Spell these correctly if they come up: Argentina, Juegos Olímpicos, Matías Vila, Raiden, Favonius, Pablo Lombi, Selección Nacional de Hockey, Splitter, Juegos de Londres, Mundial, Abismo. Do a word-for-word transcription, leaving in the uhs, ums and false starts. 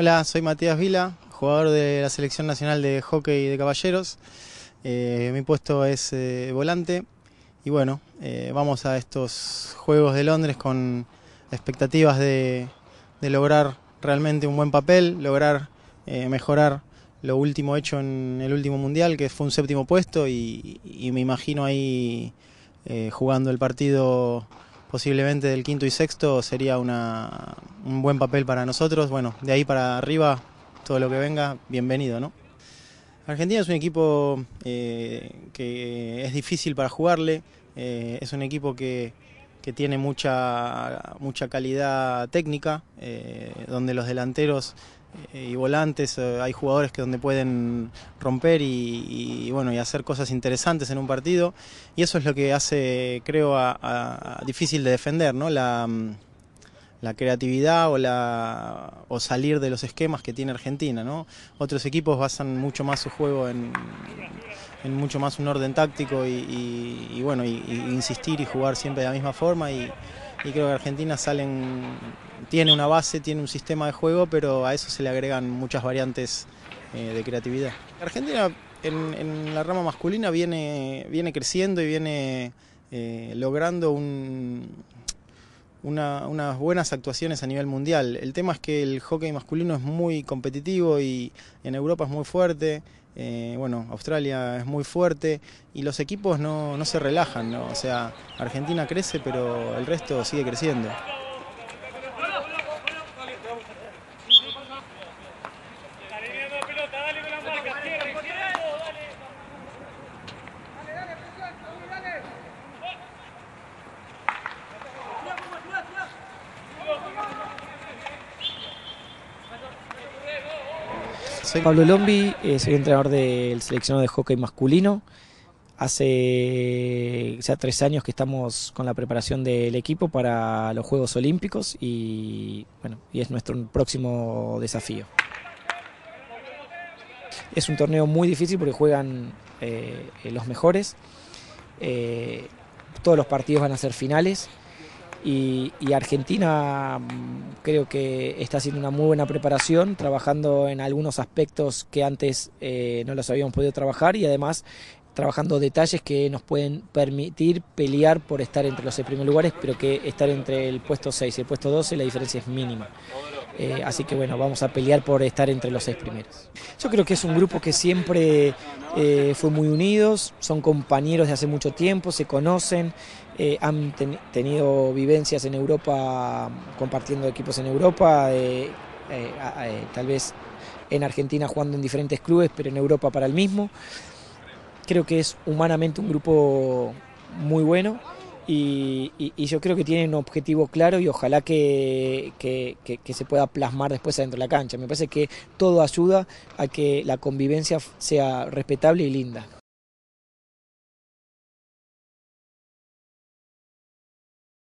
Hola, soy Matías Vila, jugador de la Selección Nacional de Hockey de Caballeros. Eh, mi puesto es eh, volante y bueno, eh, vamos a estos Juegos de Londres con expectativas de, de lograr realmente un buen papel, lograr eh, mejorar lo último hecho en el último Mundial, que fue un séptimo puesto, y, y me imagino ahí eh, jugando el partido posiblemente del quinto y sexto sería una, un buen papel para nosotros. Bueno, de ahí para arriba, todo lo que venga, bienvenido, ¿no? Argentina es un equipo eh, que es difícil para jugarle, eh, es un equipo que, que tiene mucha, mucha calidad técnica, eh, donde los delanteros y volantes, hay jugadores que donde pueden romper y, y bueno y hacer cosas interesantes en un partido, y eso es lo que hace, creo, a, a difícil de defender, ¿no? La, la creatividad o, la, o salir de los esquemas que tiene Argentina, ¿no? Otros equipos basan mucho más su juego en, en mucho más un orden táctico y, y, y bueno y, y insistir y jugar siempre de la misma forma, y Y creo que Argentina salen, tiene una base, tiene un sistema de juego, pero a eso se le agregan muchas variantes eh, de creatividad. Argentina en, en la rama masculina viene, viene creciendo y viene eh, logrando un, una, unas buenas actuaciones a nivel mundial. El tema es que el hockey masculino es muy competitivo y en Europa es muy fuerte. Eh, bueno, Australia es muy fuerte y los equipos no, no se relajan, ¿no? O sea, Argentina crece, pero el resto sigue creciendo. Soy Pablo Lombi, soy entrenador del seleccionado de hockey masculino. Hace ya tres años que estamos con la preparación del equipo para los Juegos Olímpicos y, bueno, y es nuestro próximo desafío. Es un torneo muy difícil porque juegan eh, los mejores. Eh, todos los partidos van a ser finales. Y, y Argentina creo que está haciendo una muy buena preparación, trabajando en algunos aspectos que antes eh, no los habíamos podido trabajar, y además trabajando detalles que nos pueden permitir pelear por estar entre los seis primeros lugares, pero que estar entre el puesto seis y el puesto doce la diferencia es mínima. Eh, así que bueno, vamos a pelear por estar entre los seis primeros. Yo creo que es un grupo que siempre eh, fue muy unidos, son compañeros de hace mucho tiempo, se conocen, eh, han ten, tenido vivencias en Europa, compartiendo equipos en Europa, eh, eh, eh, tal vez en Argentina jugando en diferentes clubes, pero en Europa para el mismo. Creo que es humanamente un grupo muy bueno. Y, y, y yo creo que tienen un objetivo claro y ojalá que, que, que, que se pueda plasmar después adentro de la cancha. Me parece que todo ayuda a que la convivencia sea respetable y linda.